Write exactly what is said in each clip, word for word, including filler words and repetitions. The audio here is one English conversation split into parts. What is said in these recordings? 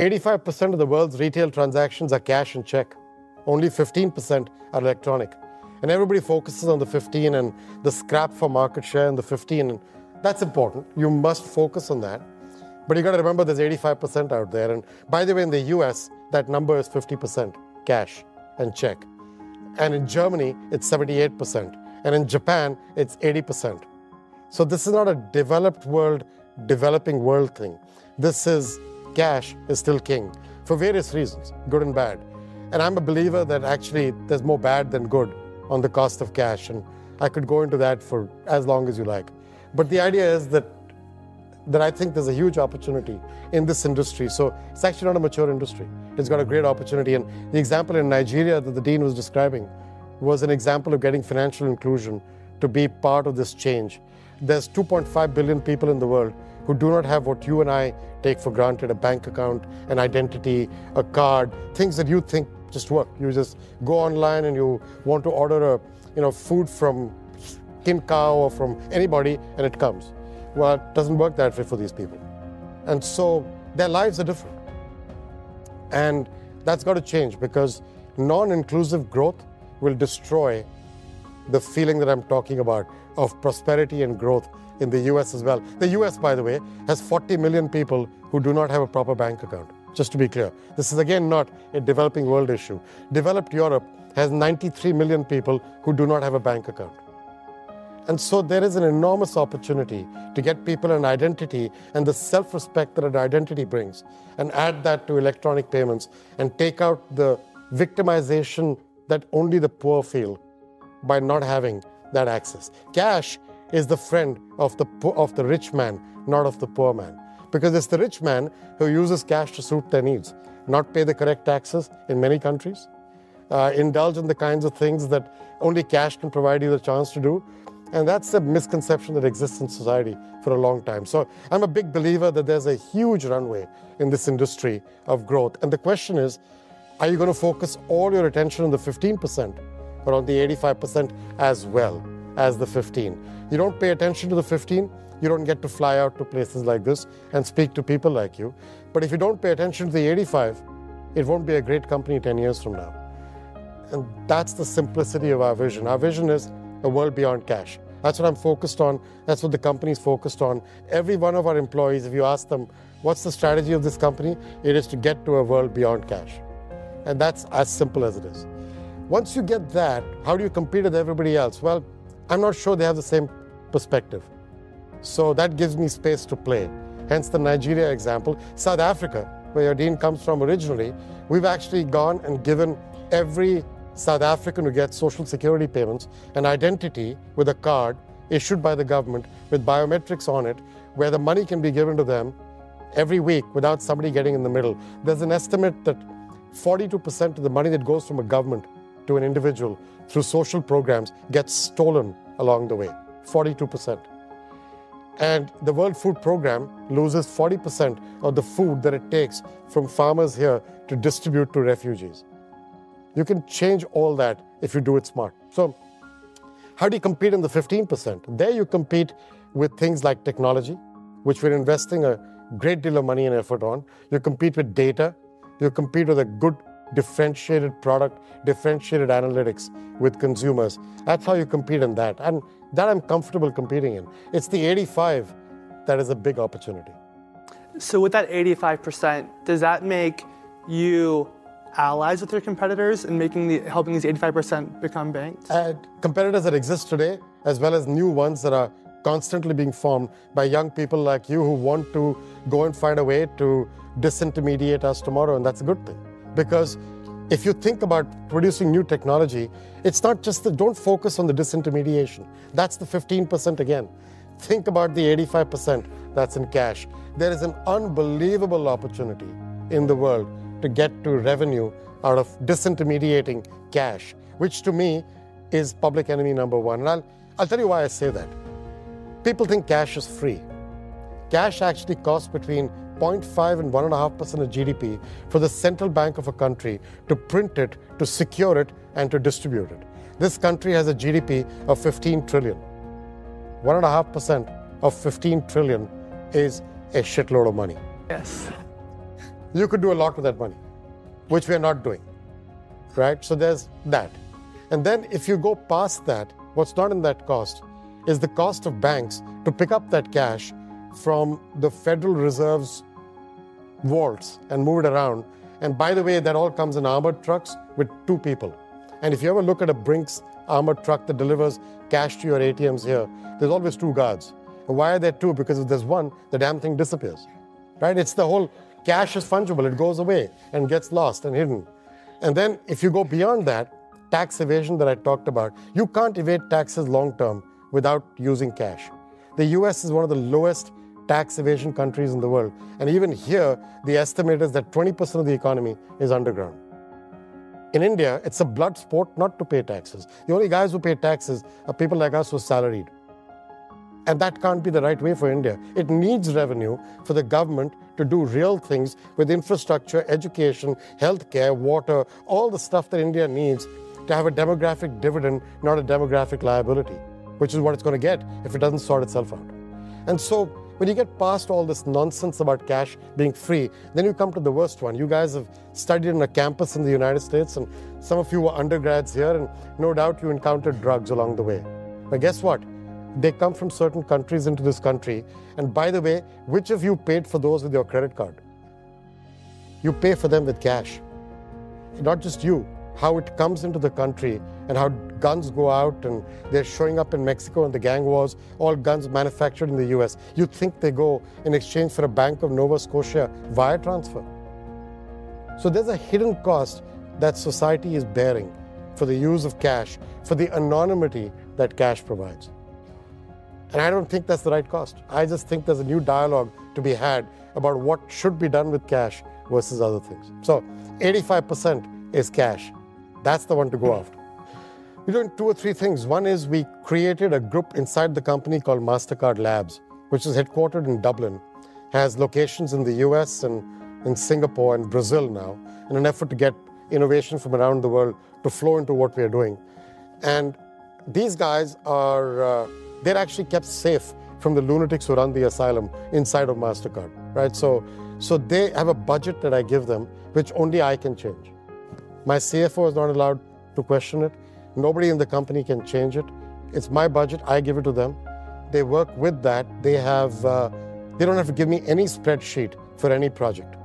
eighty-five percent of the world's retail transactions are cash and check. Only fifteen percent are electronic. And everybody focuses on the fifteen and the scrap for market share and the fifteen. And that's important. You must focus on that. But you got to remember there's eighty-five percent out there. And by the way, in the U S, that number is fifty percent cash and check. And in Germany, it's seventy-eight percent. And in Japan, it's eighty percent. So this is not a developed world, developing world thing. This is cash is still king for various reasons, good and bad. And I'm a believer that actually there's more bad than good on the cost of cash. And I could go into that for as long as you like. But the idea is that, that I think there's a huge opportunity in this industry. So it's actually not a mature industry. It's got a great opportunity. And the example in Nigeria that the Dean was describing was an example of getting financial inclusion to be part of this change. There's two point five billion people in the world who do not have what you and I take for granted, a bank account, an identity, a card, things that you think just work. You just go online and you want to order a, you know, food from Kimkao or from anybody and it comes. Well, it doesn't work that way for these people. And so their lives are different. And that's got to change because non-inclusive growth will destroy the feeling that I'm talking about of prosperity and growth in the U S as well. The U S, by the way, has forty million people who do not have a proper bank account, just to be clear. This is again not a developing world issue. Developed Europe has ninety-three million people who do not have a bank account. And so there is an enormous opportunity to get people an identity and the self-respect that an identity brings and add that to electronic payments and take out the victimization that only the poor feel by not having that access. Cash is the friend of the, of the rich man, not of the poor man. Because it's the rich man who uses cash to suit their needs, not pay the correct taxes in many countries, uh, indulge in the kinds of things that only cash can provide you the chance to do. And that's a misconception that exists in society for a long time. So I'm a big believer that there's a huge runway in this industry of growth. And the question is, are you going to focus all your attention on the fifteen percent? Or on the eighty-five percent as well as the fifteen. You don't pay attention to the fifteen, you don't get to fly out to places like this and speak to people like you. But if you don't pay attention to the eighty-five, it won't be a great company ten years from now. And that's the simplicity of our vision. Our vision is a world beyond cash. That's what I'm focused on. That's what the company's focused on. Every one of our employees, if you ask them, what's the strategy of this company? It is to get to a world beyond cash. And that's as simple as it is. Once you get that, how do you compete with everybody else? Well, I'm not sure they have the same perspective. So that gives me space to play. Hence the Nigeria example. South Africa, where your Dean comes from originally, we've actually gone and given every South African who gets social security payments an identity with a card issued by the government with biometrics on it, where the money can be given to them every week without somebody getting in the middle. There's an estimate that forty-two percent of the money that goes from a government to an individual through social programs gets stolen along the way, forty-two percent. And the World Food Program loses forty percent of the food that it takes from farmers here to distribute to refugees. You can change all that if you do it smart. So how do you compete in the fifteen percent? There you compete with things like technology, which we're investing a great deal of money and effort on. You compete with data. You compete with a good differentiated product, differentiated analytics with consumers. That's how you compete in that. And that I'm comfortable competing in. It's the eighty-five that is a big opportunity. So with that eighty-five percent, does that make you allies with your competitors in making the, helping these eighty-five percent become banks? Uh, competitors that exist today, as well as new ones that are constantly being formed by young people like you who want to go and find a way to disintermediate us tomorrow, and that's a good thing. Because if you think about producing new technology, it's not just that don't focus on the disintermediation. That's the fifteen percent again. Think about the eighty-five percent that's in cash. There is an unbelievable opportunity in the world to get to revenue out of disintermediating cash, which to me is public enemy number one. And I'll, I'll tell you why I say that. People think cash is free. Cash actually costs between zero point five and one point five percent of G D P for the central bank of a country to print it, to secure it, and to distribute it. This country has a G D P of fifteen trillion. one point five percent of fifteen trillion is a shitload of money. Yes. you could do a lot with that money, which we are not doing, right? So there's that. And then if you go past that, what's not in that cost is the cost of banks to pick up that cash from the Federal Reserve's vaults and move it around. And by the way, that all comes in armored trucks with two people. And if you ever look at a Brinks armored truck that delivers cash to your A T Ms here, there's always two guards. And why are there two? Because if there's one, the damn thing disappears, right? It's the whole cash is fungible. It goes away and gets lost and hidden. And then if you go beyond that, tax evasion that I talked about, you can't evade taxes long-term without using cash. The U S is one of the lowest tax evasion countries in the world. And even here, the estimate is that twenty percent of the economy is underground. In India, it's a blood sport not to pay taxes. The only guys who pay taxes are people like us who are salaried. And that can't be the right way for India. It needs revenue for the government to do real things with infrastructure, education, healthcare, water, all the stuff that India needs to have a demographic dividend, not a demographic liability, which is what it's going to get if it doesn't sort itself out. And so when you get past all this nonsense about cash being free, then you come to the worst one. You guys have studied in a campus in the United States, and some of you were undergrads here, and no doubt you encountered drugs along the way. But guess what? They come from certain countries into this country. And by the way, which of you paid for those with your credit card? You pay for them with cash. Not just you, how it comes into the country and how guns go out, and they're showing up in Mexico and the gang wars, all guns manufactured in the U S. You think they go in exchange for a Bank of Nova Scotia wire transfer. So there's a hidden cost that society is bearing for the use of cash, for the anonymity that cash provides. And I don't think that's the right cost. I just think there's a new dialogue to be had about what should be done with cash versus other things. So eighty-five percent is cash. That's the one to go after. We're doing two or three things. One is we created a group inside the company called MasterCard Labs, which is headquartered in Dublin, has locations in the U S and in Singapore and Brazil now, in an effort to get innovation from around the world to flow into what we are doing. And these guys are... Uh, They're actually kept safe from the lunatics who run the asylum inside of MasterCard, right? So, so they have a budget that I give them, which only I can change. My C F O is not allowed to question it. Nobody in the company can change it. It's my budget, I give it to them. They work with that. They have, uh, they don't have to give me any spreadsheet for any project,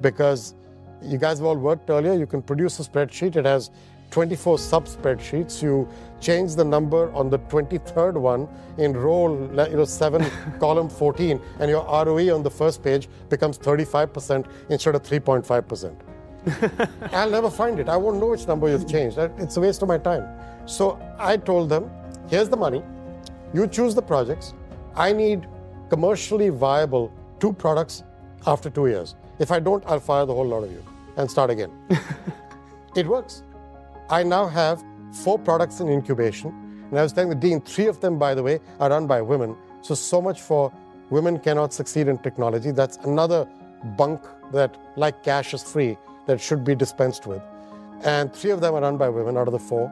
because you guys have all worked earlier. You can produce a spreadsheet. It has twenty-four sub-spreadsheets. You change the number on the twenty-third one in row you know, seven, column fourteen, and your R O E on the first page becomes thirty-five percent instead of three point five percent. I'll never find it. I won't know which number you've changed. It's a waste of my time. So I told them, here's the money. You choose the projects. I need commercially viable two products after two years. If I don't, I'll fire the whole lot of you and start again. It works. I now have four products in incubation, and I was telling the dean, three of them, by the way, are run by women. So, so much for women cannot succeed in technology. That's another bunk that, like cash is free, that should be dispensed with. And three of them are run by women out of the four,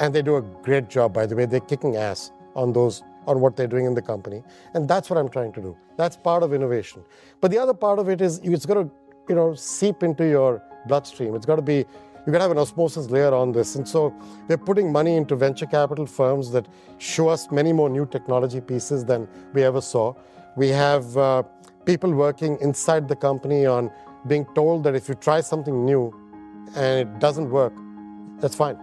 and they do a great job, by the way. They're kicking ass on those, on what they're doing in the company. And that's what I'm trying to do. That's part of innovation. But the other part of it is it's got to, you know, seep into your bloodstream. It's got to be... You've got to have an osmosis layer on this. And so they're putting money into venture capital firms that show us many more new technology pieces than we ever saw. We have uh, people working inside the company on being told that if you try something new and it doesn't work, that's fine.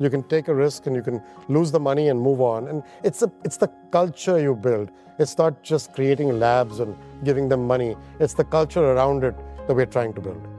You can take a risk and you can lose the money and move on. And it's, a, it's the culture you build. It's not just creating labs and giving them money. It's the culture around it that we're trying to build.